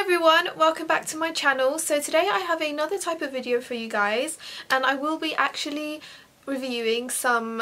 Hello everyone, welcome back to my channel. So today I have another type of video for you guys, and I will be actually reviewing some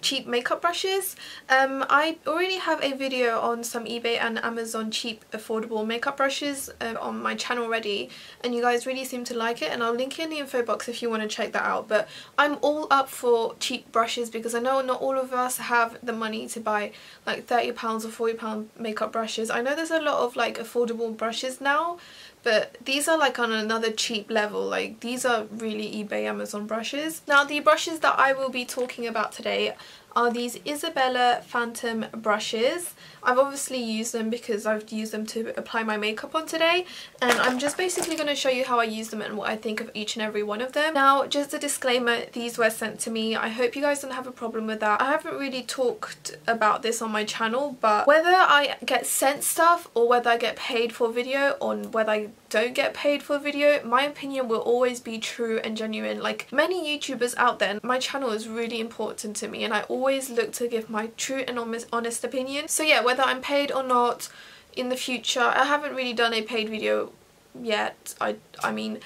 cheap makeup brushes. I already have a video on some eBay and Amazon cheap affordable makeup brushes on my channel already, and you guys really seem to like it, and I'll link it in the info box if you want to check that out. But I'm all up for cheap brushes because I know not all of us have the money to buy like £30 or £40 makeup brushes. I know there's a lot of like affordable brushes now, but these are like on another cheap level. Like these are really eBay, Amazon brushes. Now the brushes that I will be talking about today are these Isabella Phantom brushes. I've obviously used them because I've used them to apply my makeup on today, and I'm just basically going to show you how I use them and what I think of each and every one of them. Now just a disclaimer, these were sent to me. I hope you guys don't have a problem with that. I haven't really talked about this on my channel, but whether I get sent stuff or whether I get paid for video or whether I don't get paid for video, my opinion will always be true and genuine. Like many YouTubers out there, my channel is really important to me, and I always look to give my true and honest opinion. So yeah, whether I'm paid or not in the future, I haven't really done a paid video yet. I mean,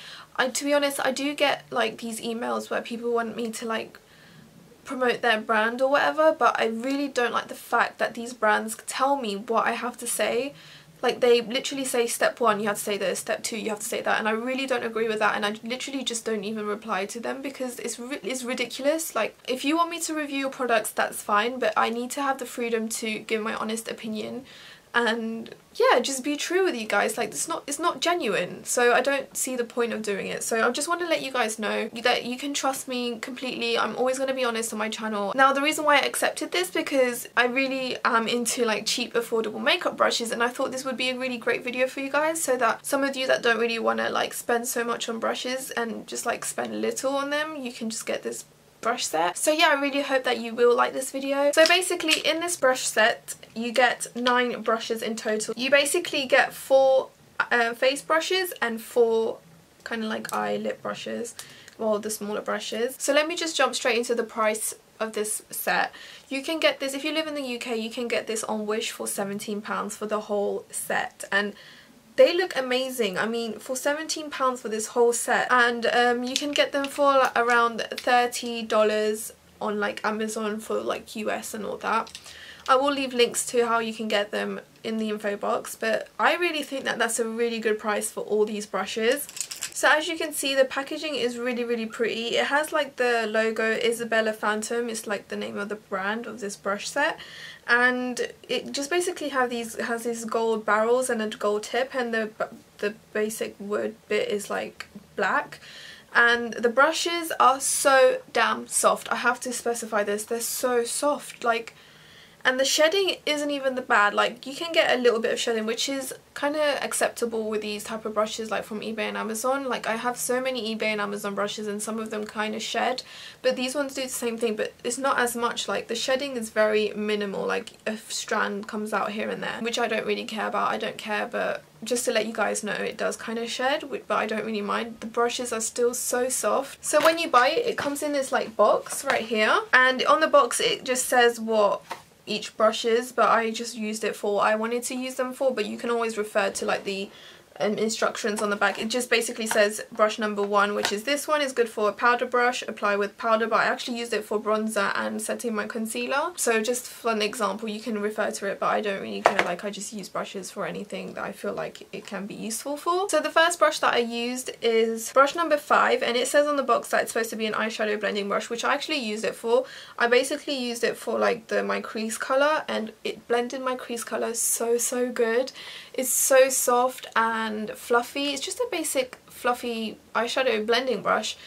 to be honest, I do get like these emails where people want me to like promote their brand or whatever, but I really don't like the fact that these brands tell me what I have to say. Like they literally say step one you have to say this, step two you have to say that, and I really don't agree with that, and I literally just don't even reply to them because it's ridiculous. Like if you want me to review your products, that's fine, but I need to have the freedom to give my honest opinion and yeah, just be true with you guys. Like it's not genuine, so I don't see the point of doing it. So I just want to let you guys know that you can trust me completely. I'm always going to be honest on my channel. Now the reason why I accepted this, because I really am into like cheap affordable makeup brushes, and I thought this would be a really great video for you guys, so that some of you that don't really want to like spend so much on brushes and just like spend little on them, you can just get this brush set. So yeah, I really hope that you will like this video. So basically in this brush set you get 9 brushes in total. You basically get 4 face brushes and 4 kind of like eye lip brushes, well the smaller brushes. So let me just jump straight into the price of this set. You can get this if you live in the UK, you can get this on Wish for £17 for the whole set, and they look amazing. I mean, for £17 for this whole set, and you can get them for around $30 on like Amazon for like US and all that. I will leave links to how you can get them in the info box, but I really think that that's a really good price for all these brushes. So as you can see, the packaging is really pretty. It has like the logo Isabella Phantom, it's like the name of the brand of this brush set, and it just basically has these gold barrels and a gold tip, and the basic wood bit is like black. And the brushes are so damn soft, I have to specify this, they're so soft. Like, and the shedding isn't even that bad. Like you can get a little bit of shedding, which is kind of acceptable with these type of brushes like from eBay and Amazon. Like I have so many eBay and Amazon brushes, and some of them kind of shed, but these ones do the same thing, but it's not as much. Like the shedding is very minimal, like a strand comes out here and there, which I don't really care about. I don't care, but just to let you guys know, it does kind of shed, but I don't really mind. The brushes are still so soft. So when you buy it, it comes in this like box right here, and on the box it just says what each brush is, but I just used it for what I wanted to use them for, but you can always refer to like the instructions on the back. It just basically says brush number 1, which is this one, is good for a powder brush, apply with powder, but I actually used it for bronzer and setting my concealer. So just for an example, you can refer to it, but I don't really care. Like I just use brushes for anything that I feel like it can be useful for. So the first brush that I used is brush number 5, and it says on the box that it's supposed to be an eyeshadow blending brush, which I actually used it for. I basically used it for like my crease colour, and it blended my crease colour so good. It's so soft and fluffy. It's just a basic fluffy eyeshadow blending brush,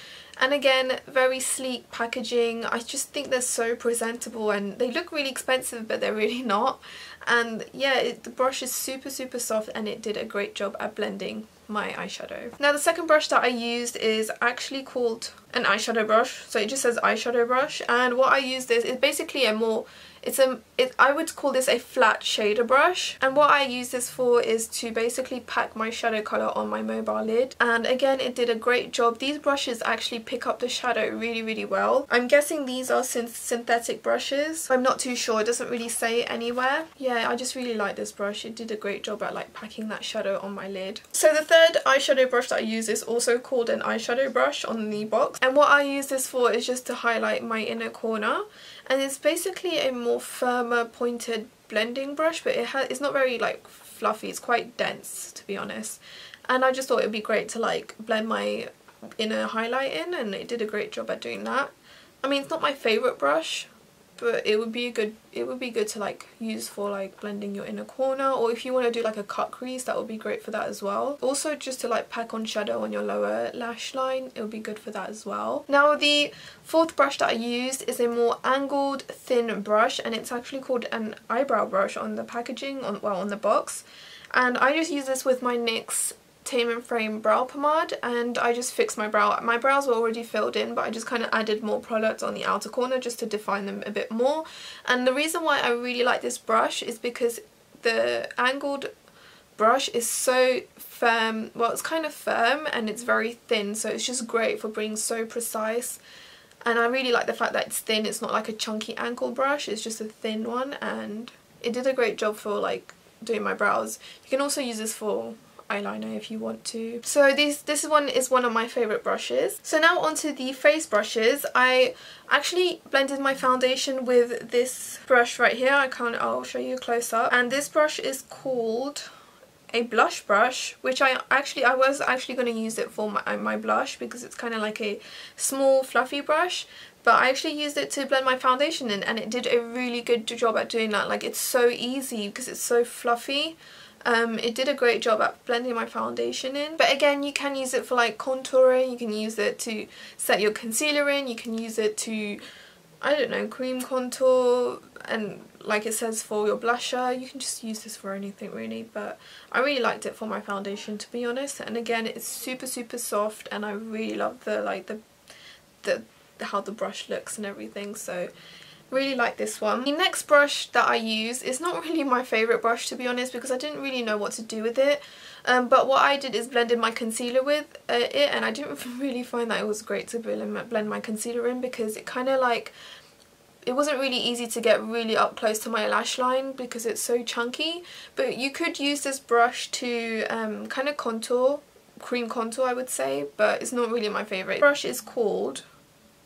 and again very sleek packaging. I just think they're so presentable, and they look really expensive but they're really not. And yeah, the brush is super soft, and it did a great job at blending my eyeshadow. Now the second brush that I used is actually called an eyeshadow brush, so it just says eyeshadow brush. And what I use this is basically I would call this a flat shader brush, and what I use this for is to basically pack my shadow colour on my mobile lid, and again it did a great job. These brushes actually pick up the shadow really well. I'm guessing these are synthetic brushes, I'm not too sure, it doesn't really say anywhere. Yeah, yeah, I just really like this brush. It did a great job at like packing that shadow on my lid. So the third eyeshadow brush that I use is also called an eyeshadow brush on the box, and what I use this for is just to highlight my inner corner, and it's basically a more firmer pointed blending brush, but it's not very like fluffy, it's quite dense to be honest, and I just thought it'd be great to like blend my inner highlight in, and it did a great job at doing that. I mean, it's not my favourite brush, but it would be good to like use for like blending your inner corner, or if you want to do like a cut crease, that would be great for that as well. Also just to like pack on shadow on your lower lash line, it would be good for that as well. Now the fourth brush that I used is a more angled thin brush, and it's actually called an eyebrow brush on the packaging, on the box, and I just use this with my NYX Tame & Frame brow pomade, and I just fixed my brow. My brows were already filled in, but I just kind of added more product on the outer corner just to define them a bit more. And the reason why I really like this brush is because the angled brush is so firm, well, it's kind of firm and it's very thin, so it's just great for being so precise. And I really like the fact that it's thin, it's not like a chunky angle brush, it's just a thin one, and it did a great job for like doing my brows. You can also use this for eyeliner if you want to. So this one is one of my favourite brushes. So now onto the face brushes. I actually blended my foundation with this brush right here. I'll show you a close up. And this brush is called a blush brush, which I was actually going to use it for my blush because it's kind of like a small fluffy brush. But I actually used it to blend my foundation in, and it did a really good job at doing that. Like, it's so easy because it's so fluffy. It did a great job at blending my foundation in, but again, you can use it for like contouring, you can use it to set your concealer in, you can use it to, I don't know, cream contour, and like it says for your blusher, you can just use this for anything really. But I really liked it for my foundation, to be honest, and again, it's super super soft, and I really love the like how the brush looks and everything, so really like this one. The next brush that I use is not really my favourite brush, to be honest, because I didn't really know what to do with it. But what I did is blended my concealer with it, and I didn't really find that it was great to blend my concealer in, because it kind of like, it wasn't really easy to get really up close to my lash line because it's so chunky. But you could use this brush to kind of contour, cream contour I would say, but it's not really my favourite. The brush is called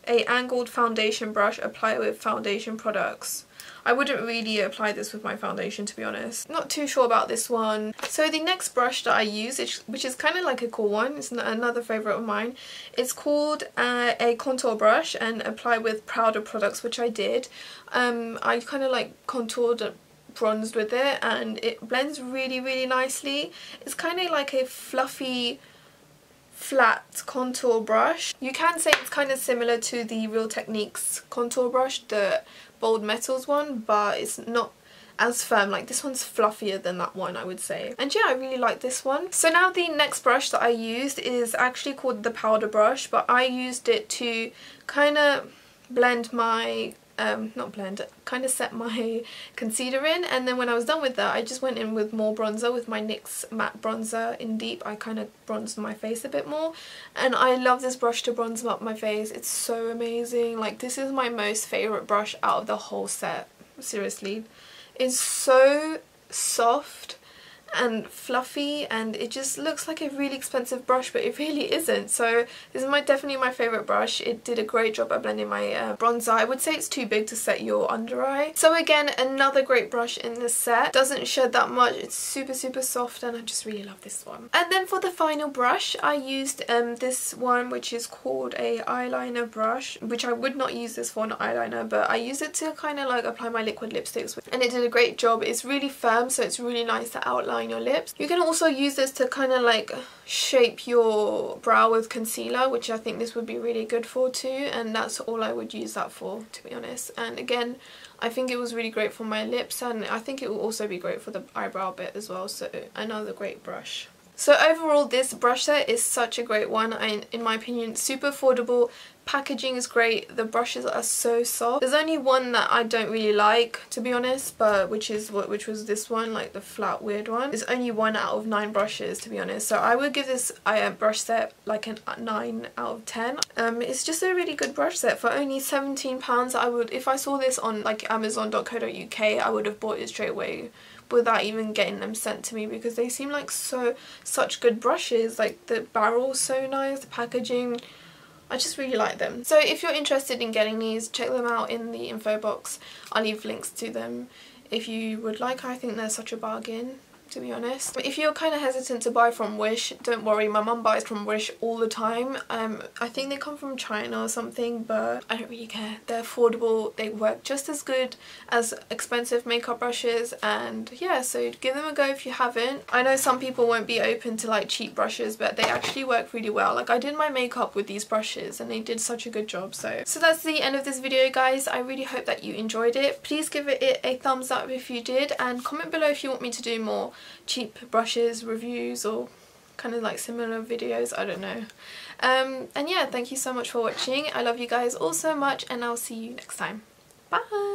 a angled foundation brush, apply with foundation products. I wouldn't really apply this with my foundation, to be honest. Not too sure about this one. So the next brush that I use, which is kind of like a cool one, it's another favourite of mine, it's called a contour brush, and apply with powder products, which I did. I kind of like contoured, bronzed with it, and it blends really really nicely. It's kind of like a fluffy flat contour brush. You can say it's kind of similar to the Real Techniques contour brush, the bold metals one, but it's not as firm. Like, this one's fluffier than that one, I would say. And yeah, I really like this one. So now the next brush that I used is actually called the powder brush, but I used it to kind of blend my kind of set my concealer in, and then when I was done with that, I just went in with more bronzer, with my NYX matte bronzer in deep. I kind of bronzed my face a bit more, and I love this brush to bronze up my face. It's so amazing. Like, this is my most favourite brush out of the whole set, seriously. It's so soft and fluffy, and it just looks like a really expensive brush, but it really isn't. So this is definitely my favourite brush. It did a great job at blending my bronzer. I would say it's too big to set your under eye. So again, another great brush in this set. Doesn't shed that much, it's super super soft, and I just really love this one. And then for the final brush, I used this one, which is called a eyeliner brush, which I would not use this for an eyeliner, but I use it to kind of like apply my liquid lipsticks with, and it did a great job. It's really firm, so it's really nice to outline your lips. You can also use this to kind of like shape your brow with concealer, which I think this would be really good for too, and that's all I would use that for, to be honest. And again, I think it was really great for my lips, and I think it will also be great for the eyebrow bit as well, so another great brush. So overall, this brush set is such a great one. In my opinion, super affordable, packaging is great, the brushes are so soft. There's only one that I don't really like, to be honest, but which was this one, like the flat weird one. There's only 1 out of 9 brushes, to be honest, so I would give this brush set like a 9 out of 10. It's just a really good brush set for only £17. I would, if I saw this on like amazon.co.uk, I would have bought it straight away without even getting them sent to me, because they seem like such good brushes. Like the barrel's so nice, the packaging, I just really like them. So if you're interested in getting these, check them out in the info box. I'll leave links to them if you would like. I think they're such a bargain, to be honest. If you're kind of hesitant to buy from Wish, don't worry, my mum buys from Wish all the time. I think they come from China or something, but I don't really care. They're affordable, they work just as good as expensive makeup brushes, and yeah, so give them a go if you haven't. I know some people won't be open to like cheap brushes, but they actually work really well. Like I did my makeup with these brushes and they did such a good job. So that's the end of this video, guys. I really hope that you enjoyed it. Please give it a thumbs up if you did, and comment below if you want me to do more cheap brushes reviews or kind of like similar videos, I don't know. And yeah, thank you so much for watching. I love you guys all so much, and I'll see you next time. Bye.